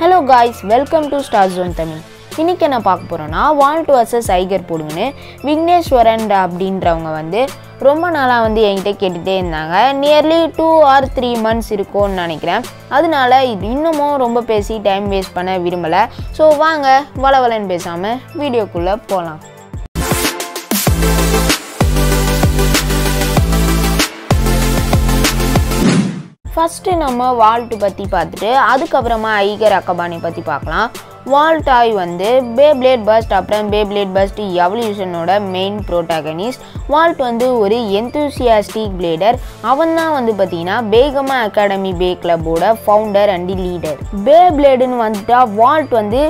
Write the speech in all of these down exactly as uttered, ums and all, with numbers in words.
Hello guys, welcome to Star Zone Tamil. இன்னைக்கு என்ன பார்க்க போறோம்னா வால்ட் vs ஐகர் போடுங்கன்னு விக்னேஸ்வரன் அப்படின்றவங்க வந்து ரொம்ப நாளா வந்து என்கிட்ட கேட்டுட்டே இருந்தாங்க. Nearly two or three months இருக்கும்னு நினைக்கிறேன். அதனால இது இன்னமும் ரொம்ப பேசி டைம் வேஸ்ட் பண்ண விரும்பல. சோ வாங்க வளவலன் பேசாம வீடியோக்குள்ள போலாம். First நம்ம வால்ட் பத்தி பார்த்துட்டு அதுக்கு அப்புறமா ஐகர் அக்கபானி பத்தி பார்க்கலாம். வால்ட் ஆய் வந்து பேப்ளேட் பர்ஸ்ட் அப்புறம் பேப்ளேட் பர்ஸ்ட் எவல்யூஷனோட மெயின் புரோட்டாகனிஸ்ட். வால்ட் வந்து ஒரு எந்தூசியாஸ்டிக் பிளேடர். அவன் தான் வந்து பார்த்தீங்கன்னா பேகமா அகாடமி பே கிளப்போட ஃபவுண்டர் அண்ட் லீடர். பேப்ளேடுன்னு வந்துட்டா வால்ட் வந்து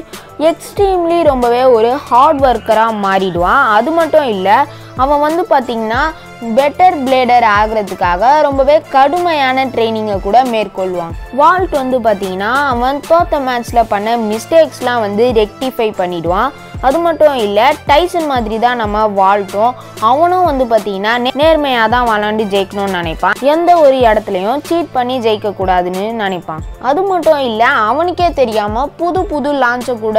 எக்ஸ்ட்ரீம்லி ரொம்பவே ஒரு ஹார்ட் ஒர்க்கராக மாறிடுவான். அது மட்டும் இல்லை, அவன் வந்து பார்த்திங்கன்னா பெட்டர் பிளேடர் ஆகிறதுக்காக ரொம்பவே கடுமையான ட்ரைனிங்கை கூட மேற்கொள்வான். வால்ட் வந்து பார்த்திங்கன்னா அவன் தோற்ற மேட்ச்சில் பண்ண மிஸ்டேக்ஸ்லாம் வந்து ரெக்டிஃபை பண்ணிவிடுவான். அது மட்டும் இல்லை, டைசன் மாதிரி தான் நம்ம வால்ட்டும். அவனும் வந்து பார்த்திங்கன்னா நேர்மையாக தான் விளாண்டு ஜெயிக்கணும்னு நினைப்பான். எந்த ஒரு இடத்துலையும் சீட் பண்ணி ஜெயிக்கக்கூடாதுன்னு நினைப்பான். அது மட்டும் இல்லை, அவனுக்கே தெரியாமல் புது புது லான்ச்சை கூட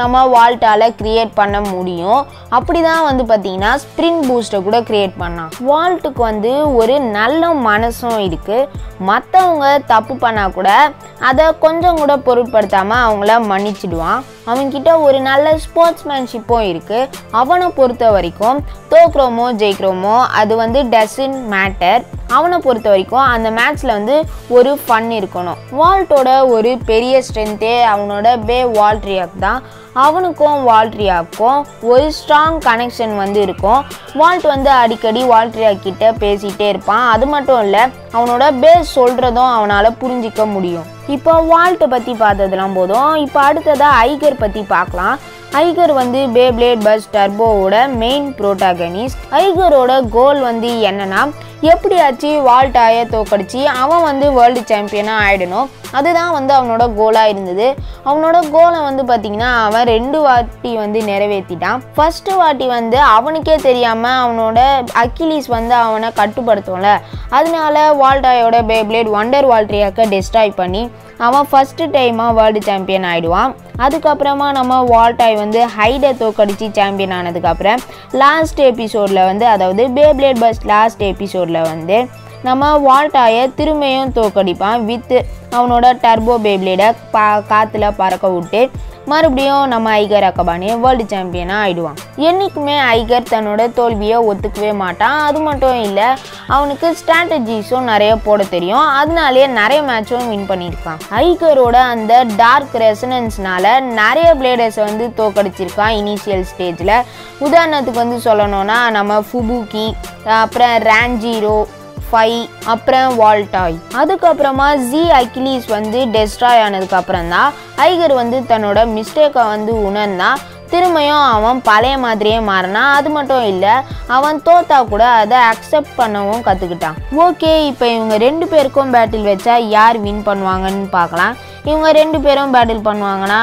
நம்ம வால்ட்டால் க்ரியேட் பண்ண முடியும். அப்படி தான் வந்து பார்த்திங்கன்னா ஸ்ப்ரிங் பூஸ்ட்டை கூட க்ரியேட் பண்ணான். வால்ட்டுக்கு வந்து ஒரு நல்ல மனசும் இருக்குது. மற்றவங்க தப்பு பண்ணால் கூட அதை கொஞ்சம் கூட பொருட்படுத்தாமல் அவங்கள மன்னிச்சிடுவான். அவன்கிட்ட ஒரு நல்ல ஸ்போர்ட்ஸ்மேன்ஷிப்பும் இருக்குது. அவனை பொறுத்த வரைக்கும் தோக்குறோமோ ஜெயிக்கிறோமோ அது வந்து டசன் மேட்டர். அவனை பொறுத்த வரைக்கும் அந்த மேட்ச்சில் வந்து ஒரு ஃபன் இருக்கணும். வால்ட்டோட ஒரு பெரிய ஸ்ட்ரென்த்தே அவனோட பே வால்ட்ரியக் தான். அவனுக்கும் வால்ட்ரியாக்கும் ஒரு ஸ்ட்ராங் கனெக்ஷன் வந்து இருக்கும். வால்ட் வந்து அடிக்கடி வால்ட்ரியாக் கிட்ட பேசிகிட்டே இருப்பான். அது மட்டும் இல்லை, அவனோட பேஸ் சொல்கிறதும் அவனால் புரிஞ்சிக்க முடியும். இப்போ வால்ட்டை பற்றி பார்த்ததெல்லாம் போதும். இப்போ அடுத்ததாக ஐகர் பற்றி பார்க்கலாம். ஐகர் வந்து பேப்ளேட் பர்ஸ்ட் டர்போவோட மெயின் புரோட்டாகனிஸ்ட். ஐகரோட கோல் வந்து என்னன்னா எப்படியாச்சு வால்ட்டாயை தோக்கடிச்சு அவன் வந்து வேர்ல்டு சாம்பியனாக ஆகிடணும். அதுதான் வந்து அவனோட கோலாக இருந்தது. அவனோட கோலை வந்து பார்த்திங்கன்னா அவன் ரெண்டு வாட்டி வந்து நிறைவேற்றிட்டான். ஃபஸ்ட்டு வாட்டி வந்து அவனுக்கே தெரியாமல் அவனோட அக்கிலீஸ் வந்து அவனை கட்டுப்படுத்தும்ல, அதனால வால்ட்டாயோட பேப்ளேட் வண்டர் வால்ட்ரியாக்கை டெஸ்ட்ராய் பண்ணி அவன் ஃபஸ்ட்டு டைமாக வேர்ல்டு சாம்பியன் ஆகிடுவான். அதுக்கப்புறமா நம்ம வால்ட்டாய் வந்து ஹைடை தோக்கடிச்சு சாம்பியன் ஆனதுக்கப்புறம் லாஸ்ட் எபிசோடில் வந்து அதாவது பேப்ளேட் பர்ஸ்ட் லாஸ்ட் எபிசோடில் வந்து நம்ம வால்ட்டாயை திரும்பியும் தோக்கடிப்பான். வித்து அவனோட டர்போ பேப்ளேடை பா காற்றுல பறக்க விட்டு மறுபடியும் நம்ம ஐகர் அக்கபானே வேர்ல்டு சாம்பியனாக ஆகிடுவான். என்றைக்குமே ஐகர் தன்னோட தோல்வியை ஒத்துக்கவே மாட்டான். அது மட்டும் இல்லை, அவனுக்கு ஸ்ட்ராட்டஜிஸும் நிறைய போட தெரியும். அதனாலேயே நிறைய மேட்சும் வின் பண்ணியிருக்கான். ஐகரோட அந்த டார்க் ரெசனன்ஸ்னால நிறைய பிளேடர்ஸை வந்து தோக்கடிச்சிருக்கான் இனிஷியல் ஸ்டேஜில். உதாரணத்துக்கு வந்து சொல்லணும்னா நம்ம ஃபுபுக்கி, அப்புறம் ரேன்ஜீரோ ஃபை, அப்புறம் வால்ட்டாய். அதுக்கப்புறமா ஜி அக்கிலீஸ் வந்து டெஸ்ட்ராய் ஆனதுக்கப்புறம் தான் ஐகர் வந்து தன்னோட மிஸ்டேக்கை வந்து உணர்ந்தான். திரும்பியும் அவன் பழைய மாதிரியே மாறினான். அது மட்டும் இல்லை, அவன் தோத்தா கூட அதை அக்செப்ட் பண்ணவும் கற்றுக்கிட்டான். ஓகே, இப்போ இவங்க ரெண்டு பேருக்கும் பேட்டில் வச்சா யார் வின் பண்ணுவாங்கன்னு பார்க்கலாம். இவங்க ரெண்டு பேரும் பேட்டில் பண்ணுவாங்கன்னா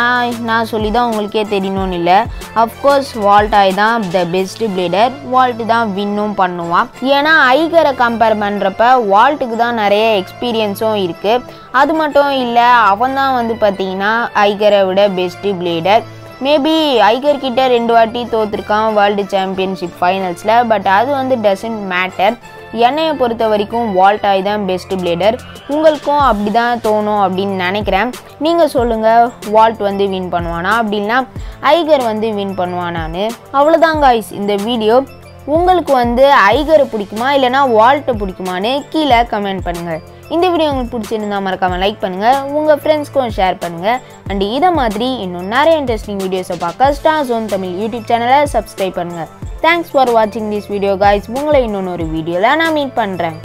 நான் சொல்லி தான் உங்களுக்கே தெரியணும்னு இல்லை. அஃப்கோர்ஸ் வால்ட்டாய் தான் த பெஸ்ட் பிளேடர். வால்ட் தான் வின்னும் பண்ணுவான். ஏன்னா ஐகரை கம்பேர் பண்ணுறப்ப வால்ட்டுக்கு தான் நிறைய எக்ஸ்பீரியன்ஸும் இருக்குது. அது மட்டும் இல்லை, அவன் தான் வந்து பார்த்திங்கன்னா ஐகரை விட பெஸ்ட்டு பிளேடர். மேபி ஐகர்கிட்ட ரெண்டு வாட்டி தோற்றுருக்கான் வேர்ல்டு சாம்பியன்ஷிப் ஃபைனல்ஸில். பட் அது வந்து டசன்ட் மேட்டர். என்னையை பொறுத்த வரைக்கும் வால்ட்டாய் தான் பெஸ்ட்டு பிளேடர். உங்களுக்கும் அப்படி தான் தோணும் அப்படின்னு நினைக்கிறேன். நீங்கள் சொல்லுங்கள், வால்ட் வந்து வின் பண்ணுவானா அப்படின்னா ஐகர் வந்து வின் பண்ணுவானான்னு. அவ்வளோதான் காய்ஸ் இந்த வீடியோ. உங்களுக்கு வந்து ஐகரை பிடிக்குமா இல்லைனா வால்ட்டை பிடிக்குமான்னு கீழே கமெண்ட் பண்ணுங்கள். இந்த வீடியோ உங்களுக்கு பிடிச்சிருந்தா மறக்காமல் லைக் பண்ணுங்கள், உங்கள் ஃப்ரெண்ட்ஸ்க்கும் ஷேர் பண்ணுங்கள். அண்ட் இதை மாதிரி இன்னும் நிறைய இன்ட்ரெஸ்டிங் வீடியோஸை பார்க்க ஸ்டார் ஜோன் தமிழ் யூடியூப் சேனலை சப்ஸ்கிரைப் பண்ணுங்கள். Thanks for watching this video guys. உங்களை இன்னொரு வீடியோல நான் மீட் பண்றேன்.